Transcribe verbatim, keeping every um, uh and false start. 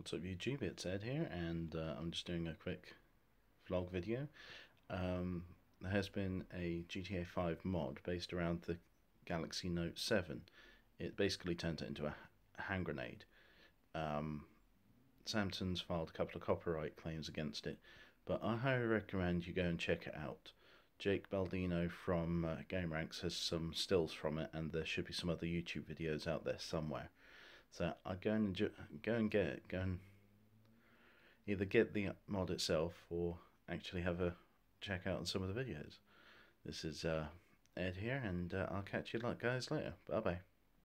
What's up YouTube, it's Ed here, and uh, I'm just doing a quick vlog video. Um, there has been a G T A five mod based around the Galaxy Note seven. It basically turned it into a hand grenade. Um, Samsung's filed a couple of copyright claims against it, but I highly recommend you go and check it out. Jake Baldino from uh, GameRanks has some stills from it, and there should be some other YouTube videos out there somewhere. So I go and go and get it. Go and either get the mod itself or actually have a check out on some of the videos. This is uh, Ed here, and uh, I'll catch you guys later. Bye bye.